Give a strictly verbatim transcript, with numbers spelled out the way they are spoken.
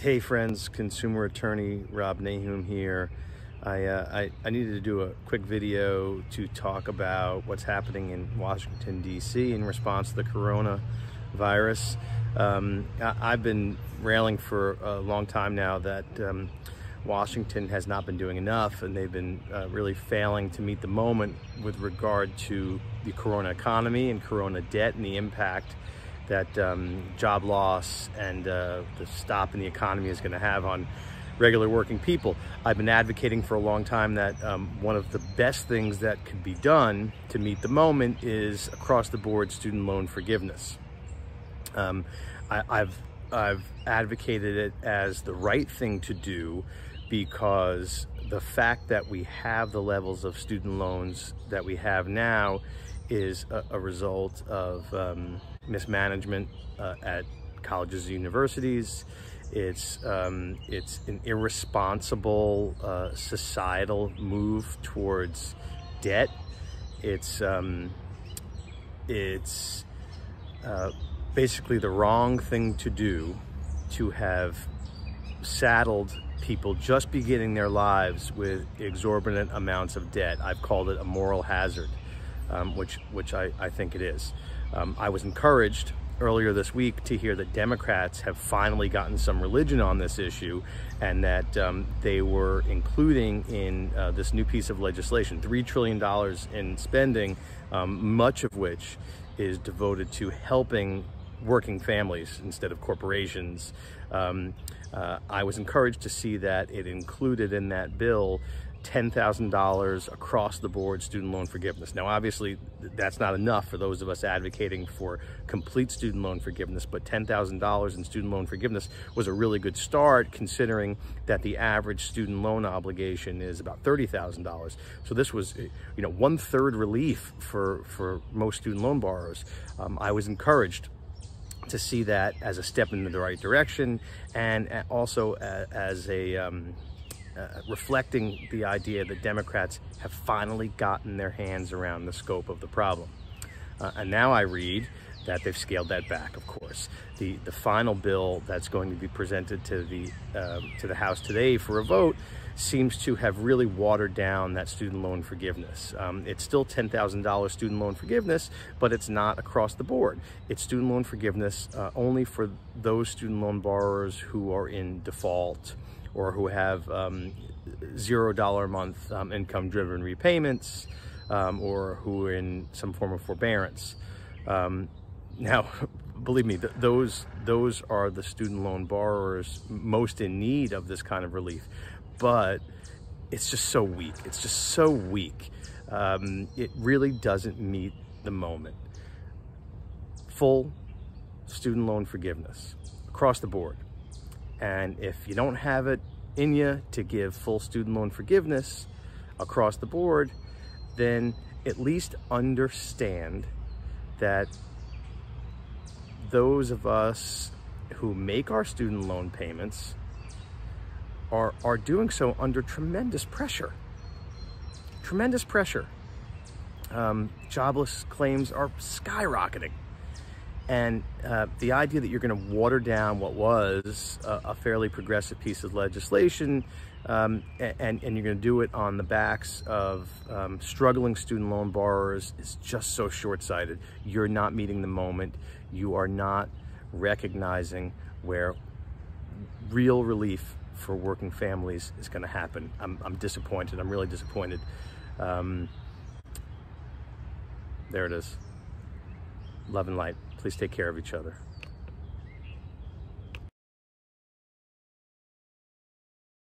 Hey friends, consumer attorney Rob Nahum here. I, uh, I, I needed to do a quick video to talk about what's happening in Washington, D C in response to the coronavirus. Um, I, I've been railing for a long time now that um, Washington has not been doing enough, and they've been uh, really failing to meet the moment with regard to the corona economy and corona debt and the impact that um, job loss and uh, the stop in the economy is going to have on regular working people. I've been advocating for a long time that um, one of the best things that could be done to meet the moment is across the board student loan forgiveness. Um, I, I've, I've advocated it as the right thing to do because the fact that we have the levels of student loans that we have now is a, a result of um, mismanagement uh, at colleges and universities. It's, um, it's an irresponsible uh, societal move towards debt. It's, um, it's uh, basically the wrong thing to do to have saddled people just beginning their lives with exorbitant amounts of debt. I've called it a moral hazard, um, which, which I, I think it is. Um, I was encouraged earlier this week to hear that Democrats have finally gotten some religion on this issue, and that um, they were including in uh, this new piece of legislation three trillion dollars in spending, um, much of which is devoted to helping working families instead of corporations. Um, uh, I was encouraged to see that it included in that bill ten thousand dollars across the board student loan forgiveness. Now, obviously, that's not enough for those of us advocating for complete student loan forgiveness, but ten thousand dollars in student loan forgiveness was a really good start, considering that the average student loan obligation is about thirty thousand dollars. So this was, you know, one third relief for, for most student loan borrowers. Um, I was encouraged to see that as a step in the right direction, and also as a, um, Uh, reflecting the idea that Democrats have finally gotten their hands around the scope of the problem. Uh, and now I read that they've scaled that back, of course. The, the final bill that's going to be presented to the, um, to the House today for a vote seems to have really watered down that student loan forgiveness. Um, it's still ten thousand dollars student loan forgiveness, but it's not across the board. It's student loan forgiveness uh, only for those student loan borrowers who are in default, or who have um, zero dollar a month um, income-driven repayments, um, or who are in some form of forbearance. Um, now, believe me, th those those are the student loan borrowers most in need of this kind of relief. But it's just so weak. It's just so weak. Um, it really doesn't meet the moment. Full student loan forgiveness across the board. And if you don't have it in you to give full student loan forgiveness across the board, then at least understand that those of us who make our student loan payments are, are doing so under tremendous pressure, tremendous pressure. Um, jobless claims are skyrocketing. And uh, the idea that you're going to water down what was a, a fairly progressive piece of legislation, um, and, and you're going to do it on the backs of um, struggling student loan borrowers is just so short-sighted. You're not meeting the moment. You are not recognizing where real relief for working families is going to happen. I'm, I'm disappointed. I'm really disappointed. Um, there it is. Love and light. Please take care of each other.